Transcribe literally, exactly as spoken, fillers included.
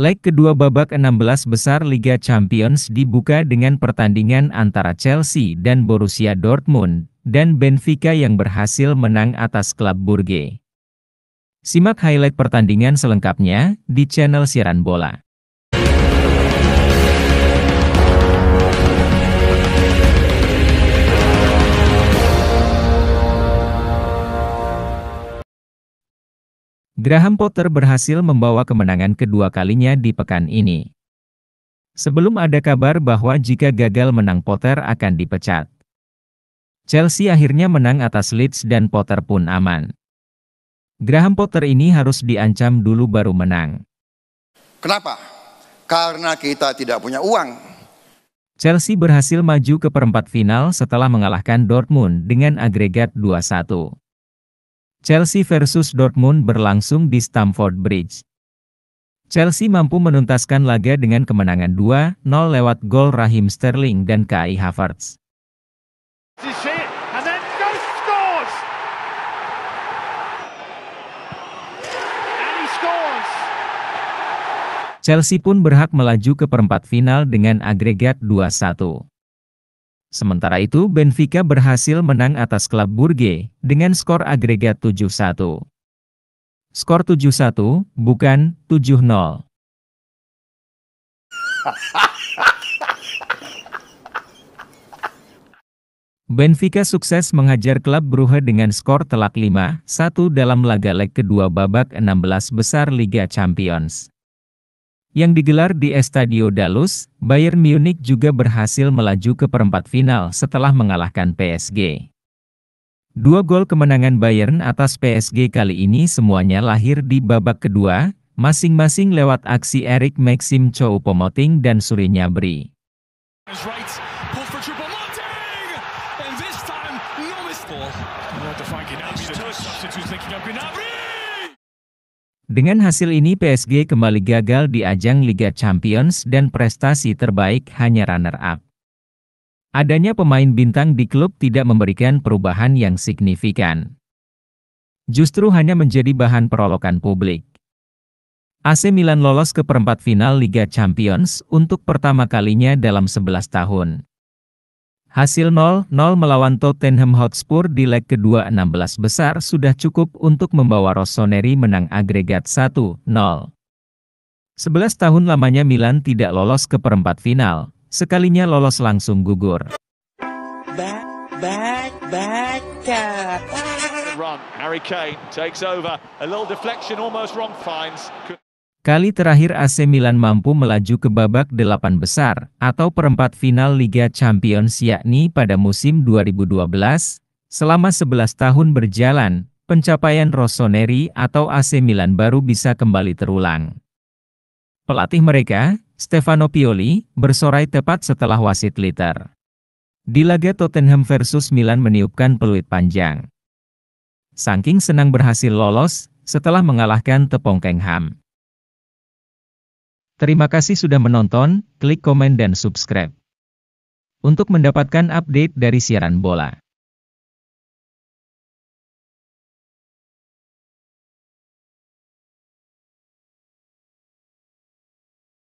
Leg kedua babak enam belas besar Liga Champions dibuka dengan pertandingan antara Chelsea dan Borussia Dortmund, dan Benfica yang berhasil menang atas Club Brugge. Simak highlight pertandingan selengkapnya di channel Siaran Bola. Graham Potter berhasil membawa kemenangan kedua kalinya di pekan ini. Sebelum ada kabar bahwa jika gagal menang Potter akan dipecat. Chelsea akhirnya menang atas Leeds dan Potter pun aman. Graham Potter ini harus diancam dulu baru menang. Kenapa? Karena kita tidak punya uang. Chelsea berhasil maju ke perempat final setelah mengalahkan Dortmund dengan agregat dua satu. Chelsea versus Dortmund berlangsung di Stamford Bridge. Chelsea mampu menuntaskan laga dengan kemenangan dua nol lewat gol Raheem Sterling dan Kai Havertz. Chelsea pun berhak melaju ke perempat final dengan agregat dua satu. Sementara itu, Benfica berhasil menang atas Club Brugge dengan skor agregat tujuh satu. Skor tujuh satu, bukan tujuh nol. Benfica sukses menghajar Club Brugge dengan skor telak lima satu dalam laga leg kedua babak enam belas besar Liga Champions yang digelar di Estadio Dallas. Bayern Munich juga berhasil melaju ke perempat final setelah mengalahkan P S G. Dua gol kemenangan Bayern atas P S G kali ini semuanya lahir di babak kedua, masing-masing lewat aksi Erik Maxim Choupo-Moting dan Sule Gnabri. Dengan hasil ini P S G kembali gagal di ajang Liga Champions dan prestasi terbaik hanya runner-up. Adanya pemain bintang di klub tidak memberikan perubahan yang signifikan. Justru hanya menjadi bahan perolokan publik. A C Milan lolos ke perempat final Liga Champions untuk pertama kalinya dalam sebelas tahun. Hasil nol nol melawan Tottenham Hotspur di leg kedua enam belas besar sudah cukup untuk membawa Rossoneri menang agregat satu nol. sebelas tahun lamanya Milan tidak lolos ke perempat final, sekalinya lolos langsung gugur. Back, back, back, back. Run. Harry Kane takes over. A little deflection, almost wrong, finds. Kali terakhir A C Milan mampu melaju ke babak delapan besar atau perempat final Liga Champions yakni pada musim dua ribu dua belas. Selama sebelas tahun berjalan, pencapaian Rossoneri atau A C Milan baru bisa kembali terulang. Pelatih mereka, Stefano Pioli, bersorai tepat setelah wasit liter. Di laga Tottenham versus Milan meniupkan peluit panjang. Saking senang berhasil lolos setelah mengalahkan Tottenham. Terima kasih sudah menonton, klik komen dan subscribe untuk mendapatkan update dari Siaran Bola.